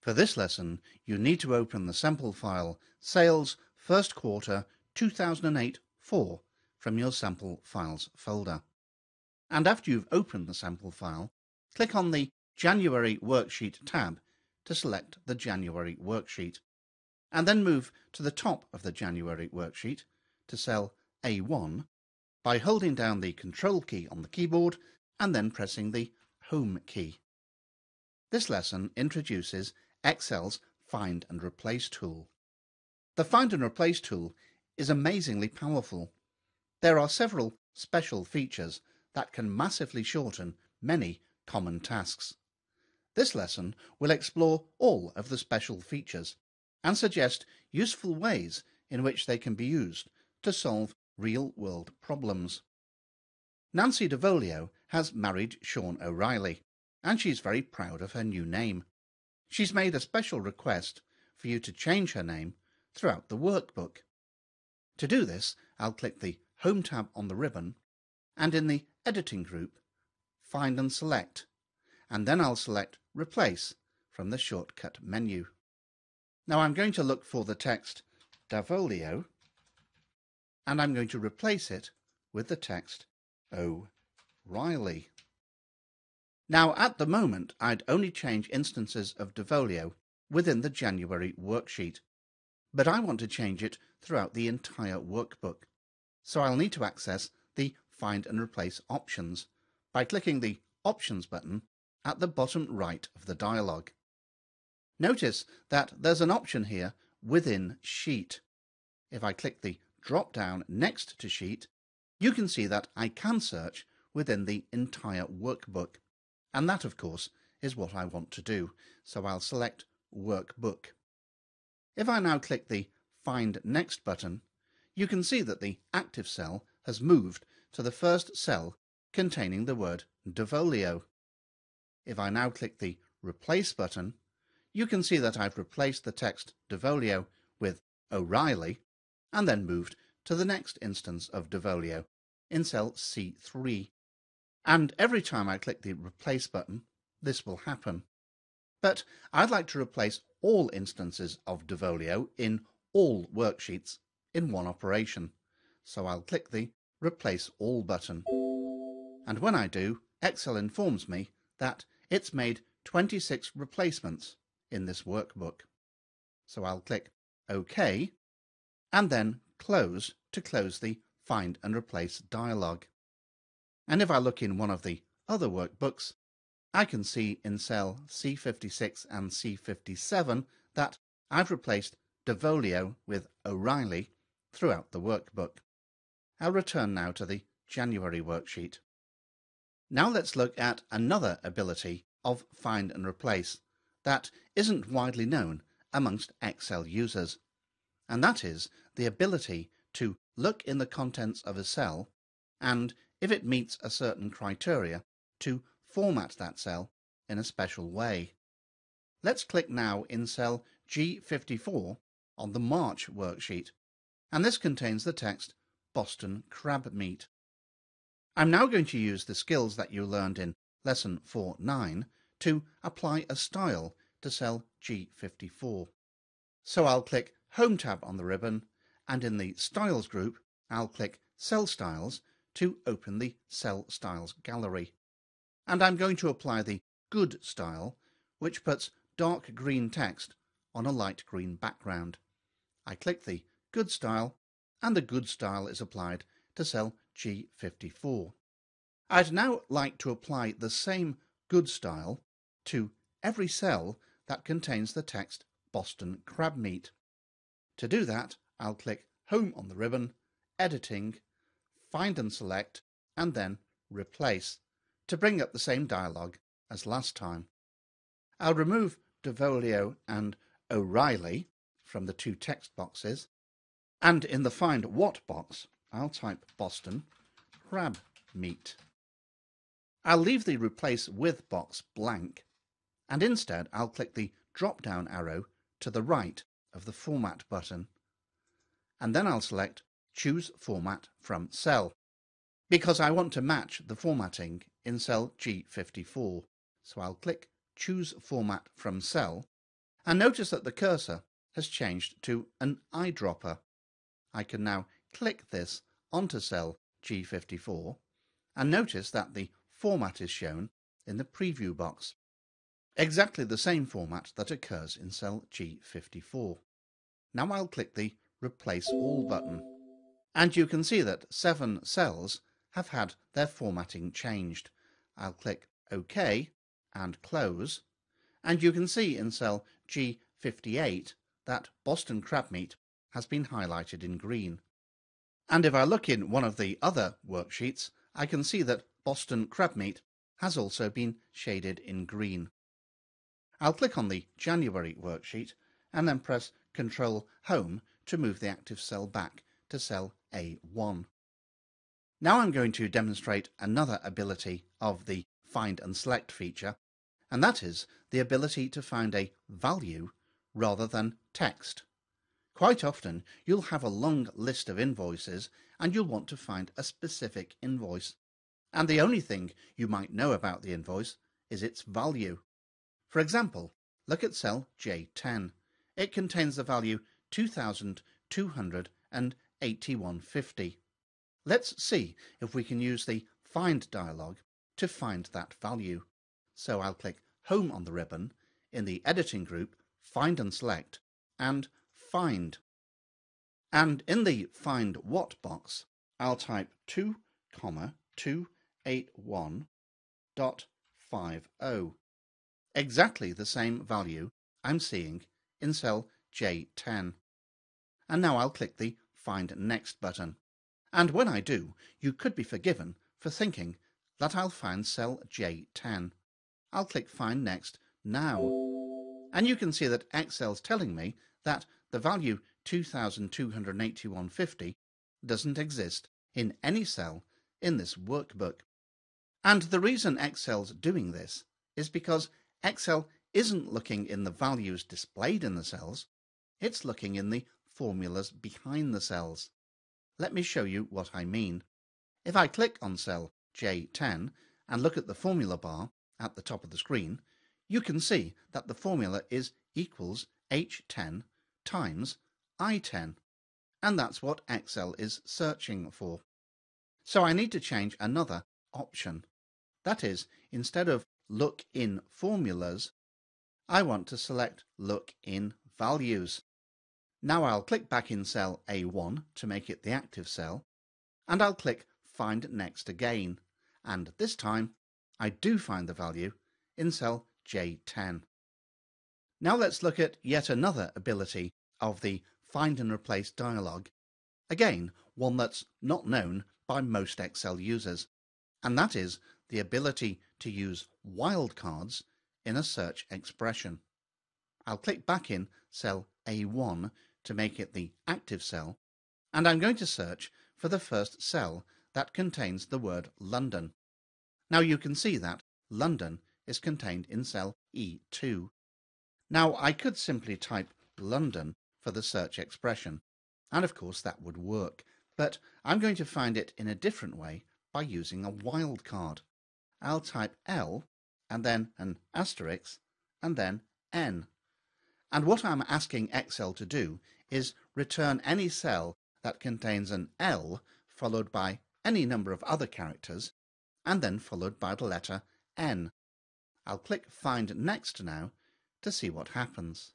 For this lesson, you need to open the sample file Sales First Quarter 2008-4 from your Sample Files folder. And after you've opened the sample file, click on the January Worksheet tab to select the January worksheet, and then move to the top of the January worksheet to cell A1 by holding down the Control key on the keyboard and then pressing the Home key. This lesson introduces Excel's Find and Replace tool. The Find and Replace tool is amazingly powerful. There are several special features that can massively shorten many common tasks. This lesson will explore all of the special features and suggest useful ways in which they can be used to solve real-world problems. Nancy Davolio has married Sean O'Reilly, and she's very proud of her new name. She's made a special request for you to change her name throughout the workbook. To do this, I'll click the Home tab on the ribbon, and in the Editing group, Find and Select, and then I'll select Replace from the shortcut menu. Now I'm going to look for the text Davolio, and I'm going to replace it with the text O'Reilly. Now, at the moment, I'd only change instances of Davolio within the January worksheet, but I want to change it throughout the entire workbook. So I'll need to access the Find and Replace options by clicking the Options button at the bottom right of the dialog. Notice that there's an option here within Sheet. If I click the drop-down next to Sheet, you can see that I can search within the entire workbook. And that, of course, is what I want to do, so I'll select Workbook. If I now click the Find Next button, you can see that the active cell has moved to the first cell containing the word Davolio. If I now click the Replace button, you can see that I've replaced the text Davolio with O'Reilly, and then moved to the next instance of Davolio in cell C3. And every time I click the Replace button, this will happen. But I'd like to replace all instances of Davolio in all worksheets in one operation. So I'll click the Replace All button. And when I do, Excel informs me that it's made 26 replacements in this workbook. So I'll click OK and then Close to close the Find and Replace dialog. And if I look in one of the other workbooks, I can see in cell C56 and C57 that I've replaced Davolio with O'Reilly throughout the workbook. I'll return now to the January worksheet. Now let's look at another ability of Find and Replace that isn't widely known amongst Excel users, and that is the ability to look in the contents of a cell and, if it meets a certain criteria, to format that cell in a special way. Let's click now in cell G54 on the March worksheet, and this contains the text Boston Crab Meat. I'm now going to use the skills that you learned in Lesson 4.9 to apply a style to cell G54. So I'll click Home tab on the ribbon, and in the Styles group, I'll click Cell Styles to open the Cell Styles gallery. And I'm going to apply the Good style, which puts dark green text on a light green background. I click the Good style, and the Good style is applied to cell G54. I'd now like to apply the same Good style to every cell that contains the text Boston Crab Meat. To do that, I'll click Home on the ribbon, Editing, Find and Select, and then Replace to bring up the same dialog as last time. I'll remove Davolio and O'Reilly from the two text boxes, and in the Find What box, I'll type Boston Crab Meat. I'll leave the Replace With box blank, and instead I'll click the drop-down arrow to the right of the Format button, and then I'll select Choose Format from Cell, because I want to match the formatting in cell G54. So I'll click Choose Format from Cell, and notice that the cursor has changed to an eyedropper. I can now click this onto cell G54 and notice that the format is shown in the preview box, exactly the same format that occurs in cell G54. Now I'll click the Replace All button, and you can see that 7 cells have had their formatting changed. I'll click OK and close, and you can see in cell G58 that Boston Crab Meat has been highlighted in green. And if I look in one of the other worksheets, I can see that Boston Crab Meat has also been shaded in green. I'll click on the January worksheet and then press Ctrl Home to move the active cell back to cell A1. Now I'm going to demonstrate another ability of the Find and Select feature, and that is the ability to find a value rather than text. Quite often you'll have a long list of invoices and you'll want to find a specific invoice, and the only thing you might know about the invoice is its value. For example, look at cell J10. It contains the value 2,281.50. Let's see if we can use the Find dialog to find that value. So I'll click Home on the ribbon, in the editing group, Find and Select, and Find. And in the Find What box, I'll type 2,281.50, exactly the same value I'm seeing in cell J10. And now I'll click the Find Next button. And when I do, you could be forgiven for thinking that I'll find cell J10. I'll click Find Next now. And you can see that Excel's telling me that the value 2,281.50 doesn't exist in any cell in this workbook. And the reason Excel's doing this is because Excel isn't looking in the values displayed in the cells, it's looking in the formulas behind the cells. Let me show you what I mean. If I click on cell J10 and look at the formula bar at the top of the screen, you can see that the formula is equals H10 times I10, and that's what Excel is searching for. So I need to change another option. That is, instead of Look in Formulas, I want to select Look in Values. Now I'll click back in cell A1 to make it the active cell, and I'll click Find Next again, and this time I do find the value in cell J10. Now let's look at yet another ability of the Find and Replace dialog, again one that's not known by most Excel users, and that is the ability to use wildcards in a search expression. I'll click back in cell A1 to make it the active cell, and I'm going to search for the first cell that contains the word London. Now you can see that London is contained in cell E2. Now I could simply type London for the search expression, and of course that would work, but I'm going to find it in a different way by using a wildcard. I'll type L and then an asterisk and then N. And what I'm asking Excel to do is return any cell that contains an L followed by any number of other characters and then followed by the letter N. I'll click Find Next now to see what happens.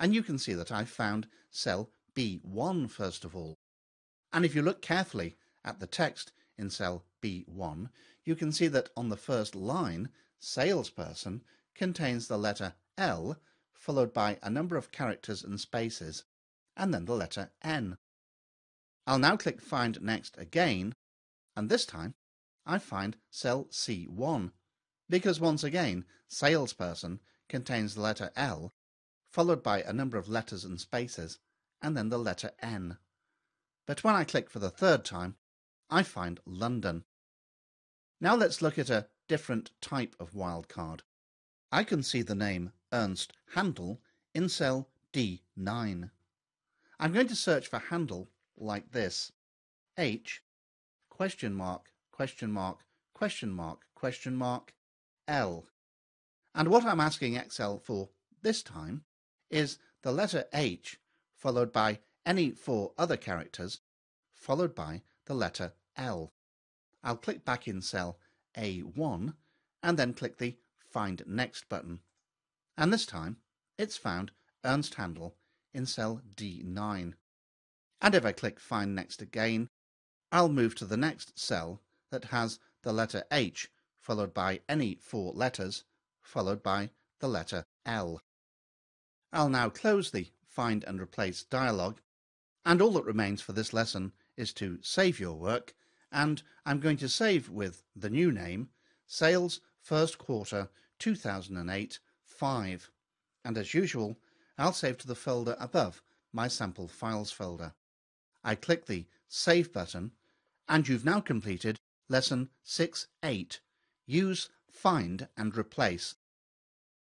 And you can see that I found cell B1 first of all. And if you look carefully at the text in cell B1, you can see that on the first line, salesperson contains the letter L followed by a number of characters and spaces, and then the letter N. I'll now click Find Next again, and this time I find cell C1, because once again salesperson contains the letter L followed by a number of letters and spaces, and then the letter N. But when I click for the third time, I find London. Now let's look at a different type of wildcard. I can see the name Ernst Handel in cell D9. I'm going to search for Handel like this: H $???L. And what I'm asking Excel for this time is the letter H followed by any four other characters followed by the letter L. I'll click back in cell A1 and then click the Find Next button. And this time it's found Ernst Handel in cell D9. And if I click Find Next again, I'll move to the next cell that has the letter H followed by any four letters followed by the letter L. I'll now close the Find and Replace dialog, and all that remains for this lesson is to save your work, and I'm going to save with the new name, Sales First Quarter 2008 5, and as usual I'll save to the folder above, my sample files folder. I click the Save button, and you've now completed Lesson 6.8, Use Find and Replace.